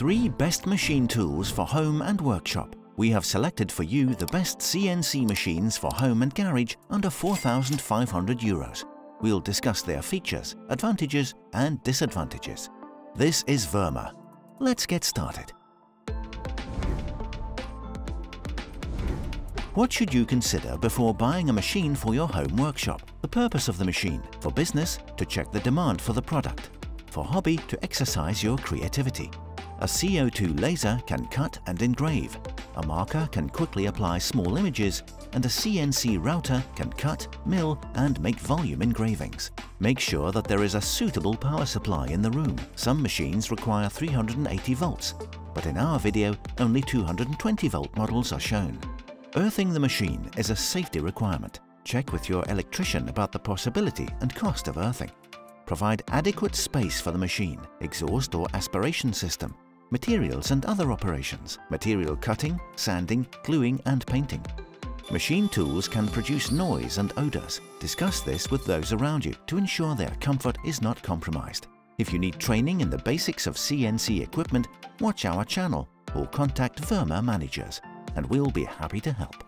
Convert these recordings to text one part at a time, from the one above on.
3 best machine tools for home and workshop. We have selected for you the best CNC machines for home and garage under €4,500. We'll discuss their features, advantages and disadvantages. This is Virmer. Let's get started. What should you consider before buying a machine for your home workshop? The purpose of the machine: for business, to check the demand for the product; for hobby, to exercise your creativity. A CO2 laser can cut and engrave, a marker can quickly apply small images, and a CNC router can cut, mill and make volume engravings. Make sure that there is a suitable power supply in the room. Some machines require 380 volts, but in our video only 220 volt models are shown. Earthing the machine is a safety requirement. Check with your electrician about the possibility and cost of earthing. Provide adequate space for the machine, exhaust or aspiration system, materials and other operations, material cutting, sanding, gluing and painting. Machine tools can produce noise and odors. Discuss this with those around you to ensure their comfort is not compromised. If you need training in the basics of CNC equipment, watch our channel or contact Virmer managers and we'll be happy to help.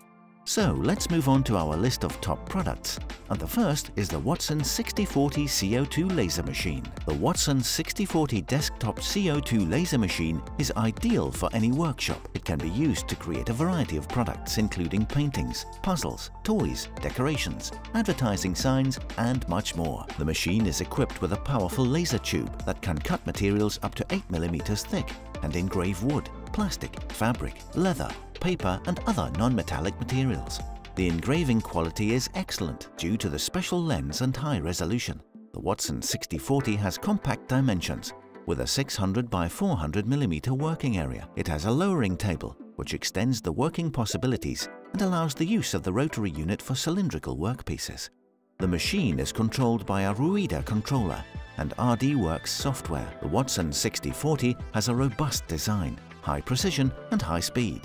So let's move on to our list of top products, and the first is the Wattsan 6040 CO2 laser machine. The Wattsan 6040 desktop CO2 laser machine is ideal for any workshop. It can be used to create a variety of products including paintings, puzzles, toys, decorations, advertising signs and much more. The machine is equipped with a powerful laser tube that can cut materials up to 8 mm thick and engrave wood, plastic, fabric, leather, paper and other non-metallic materials. The engraving quality is excellent due to the special lens and high resolution. The Wattsan 6040 has compact dimensions with a 600 by 400 mm working area. It has a lowering table which extends the working possibilities and allows the use of the rotary unit for cylindrical workpieces. The machine is controlled by a Ruida controller and RDWorks software. The Wattsan 6040 has a robust design, high precision and high speed.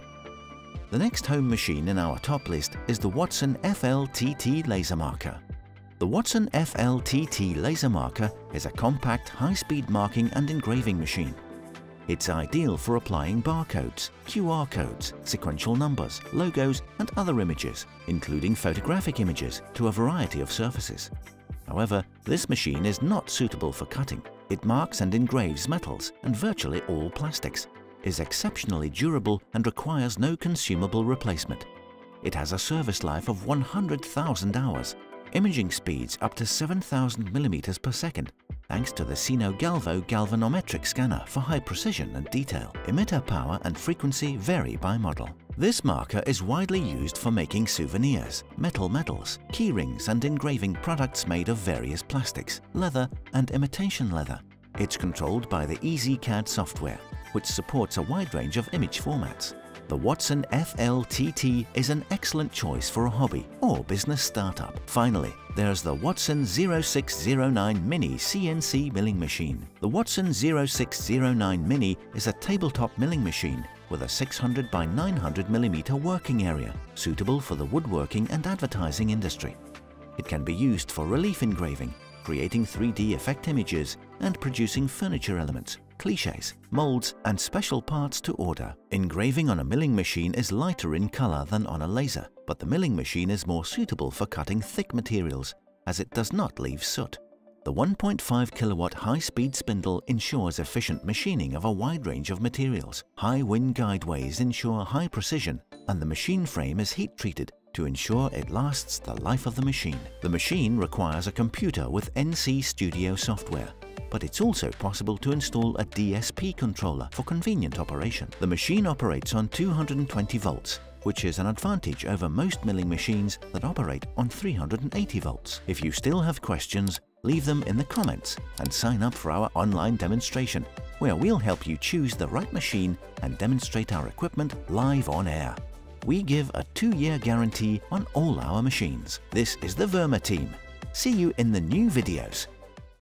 The next home machine in our top list is the Wattsan FLTT laser marker. The Wattsan FLTT laser marker is a compact, high-speed marking and engraving machine. It's ideal for applying barcodes, QR codes, sequential numbers, logos and other images, including photographic images, to a variety of surfaces. However, this machine is not suitable for cutting. It marks and engraves metals and virtually all plastics, is exceptionally durable and requires no consumable replacement. It has a service life of 100,000 hours, imaging speeds up to 7,000 mm per second, thanks to the Sino-Galvo galvanometric scanner for high precision and detail. Emitter power and frequency vary by model. This marker is widely used for making souvenirs, metal medals, key rings and engraving products made of various plastics, leather and imitation leather. It's controlled by the EZ-CAD software, which supports a wide range of image formats. The Wattsan FLTT is an excellent choice for a hobby or business startup. Finally, there's the Wattsan 0609 mini CNC milling machine. The Wattsan 0609 mini is a tabletop milling machine with a 600 by 900 mm working area, suitable for the woodworking and advertising industry. It can be used for relief engraving, creating 3D effect images and producing furniture elements, cliches, molds and special parts to order. Engraving on a milling machine is lighter in color than on a laser, but the milling machine is more suitable for cutting thick materials as it does not leave soot. The 1.5 kilowatt high-speed spindle ensures efficient machining of a wide range of materials. High wind guideways ensure high precision, and the machine frame is heat-treated to ensure it lasts the life of the machine. The machine requires a computer with NC Studio software, but it's also possible to install a DSP controller for convenient operation. The machine operates on 220 volts, which is an advantage over most milling machines that operate on 380 volts. If you still have questions, leave them in the comments and sign up for our online demonstration, where we'll help you choose the right machine and demonstrate our equipment live on air. We give a 2-year guarantee on all our machines. This is the Virmer team. See you in the new videos.